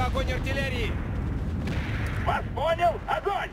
Принимаю огонь артиллерии. Вас понял? Огонь!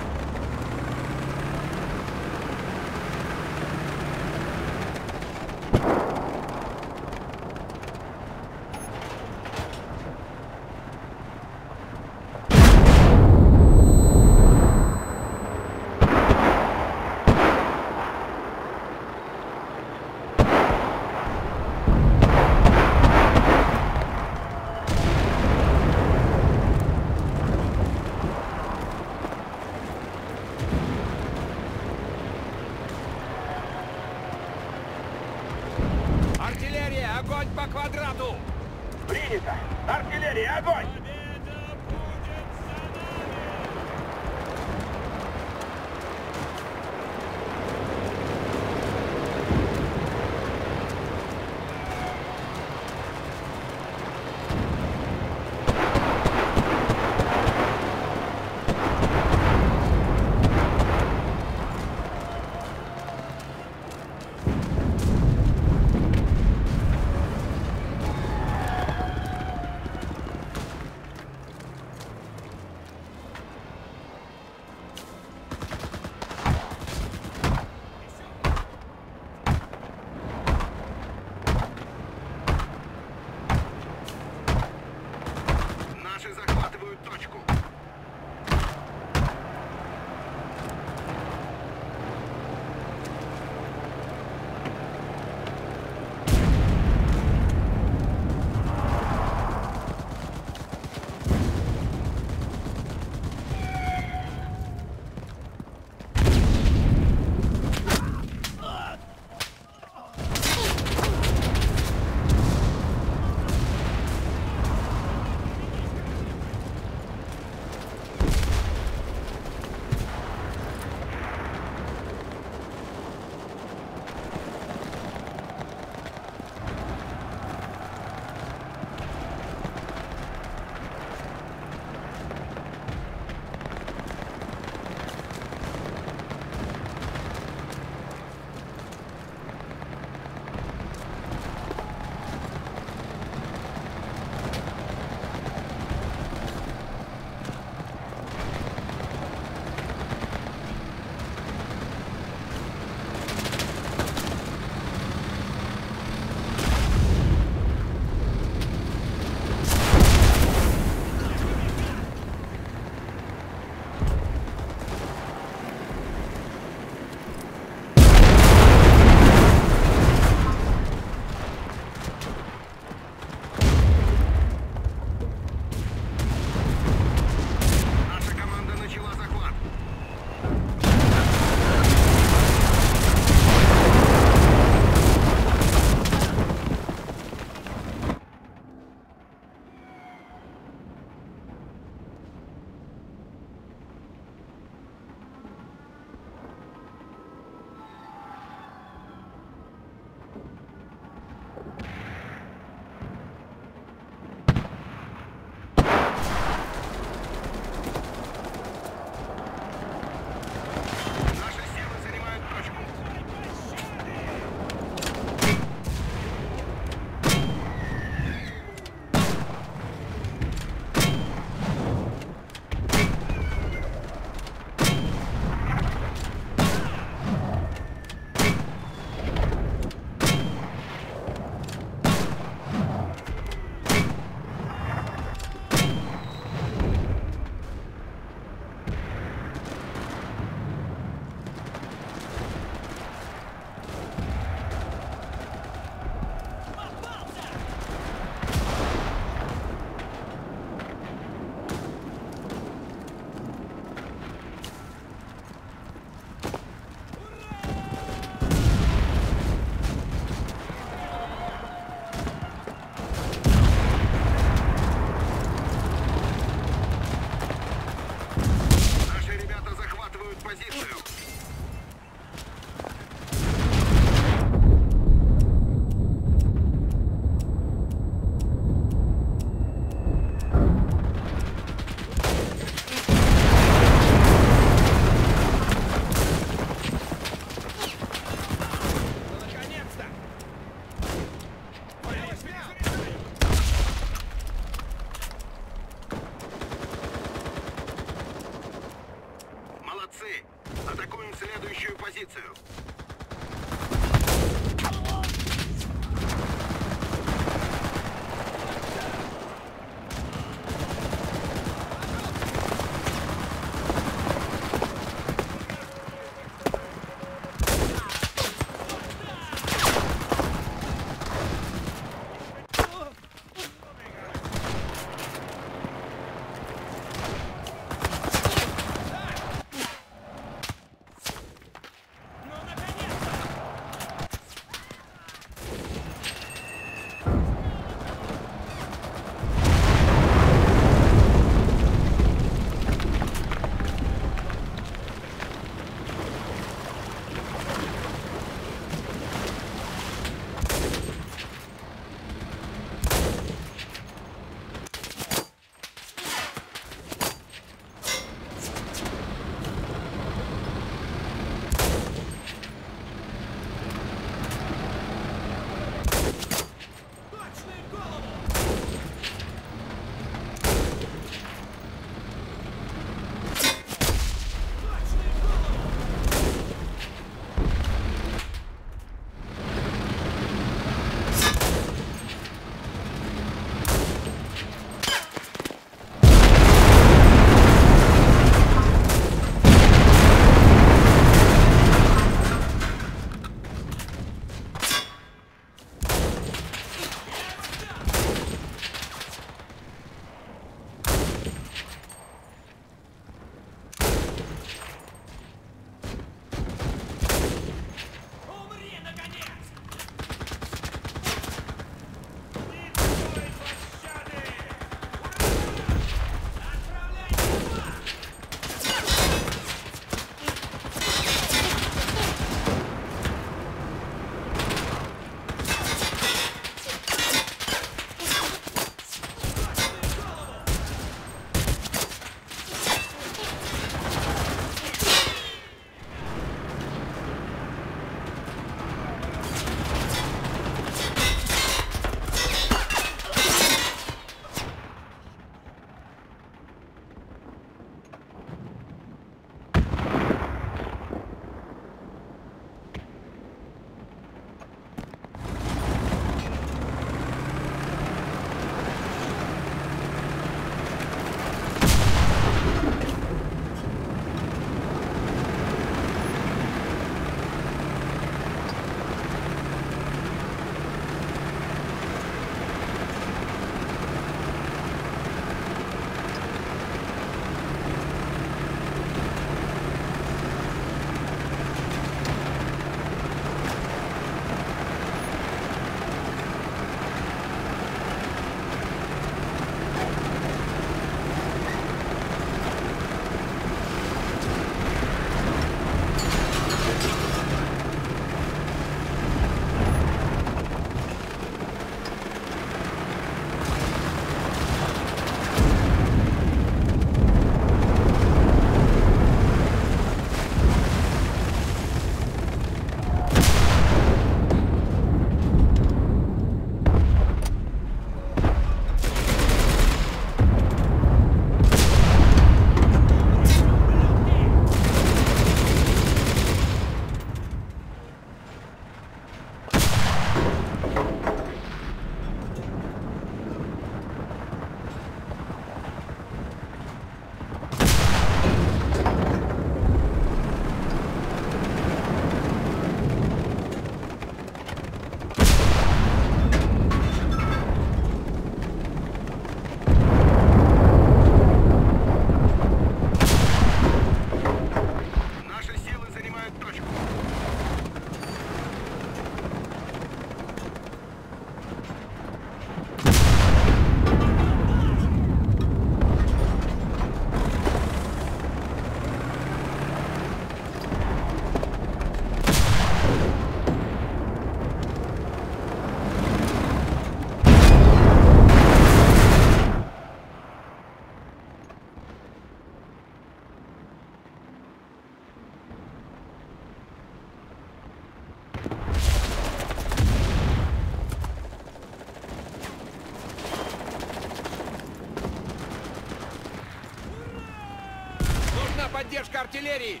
Поддержка артиллерии!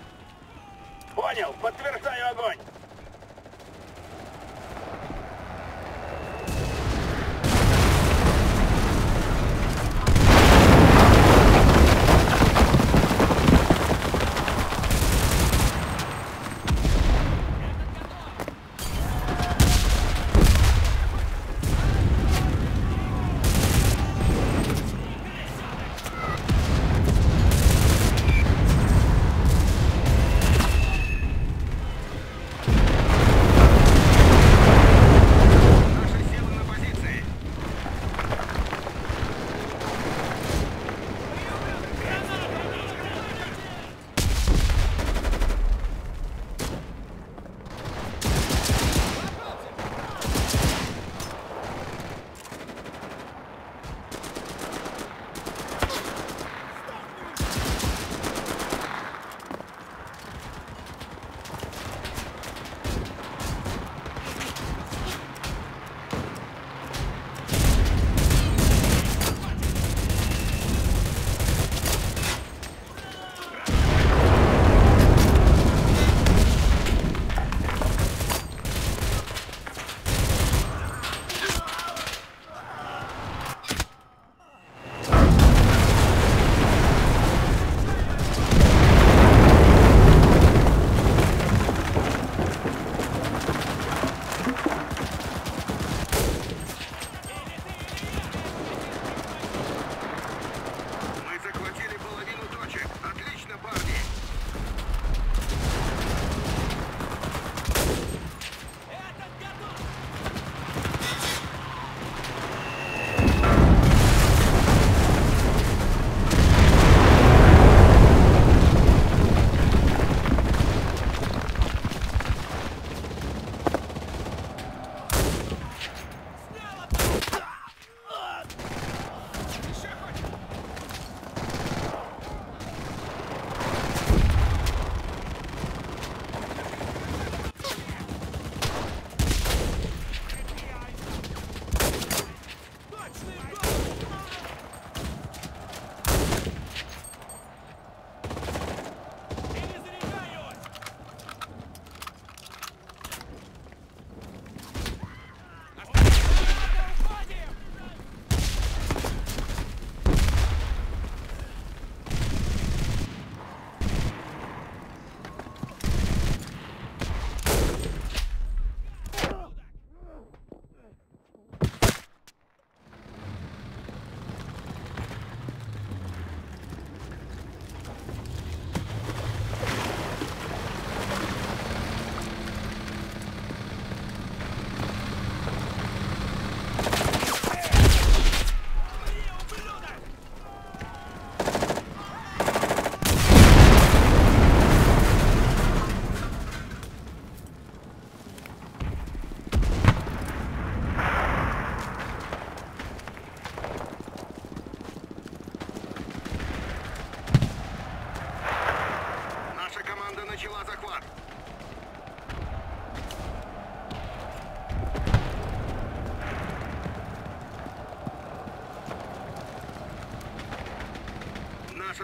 Понял, подтверждаю огонь!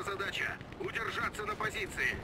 Задача — удержаться на позиции.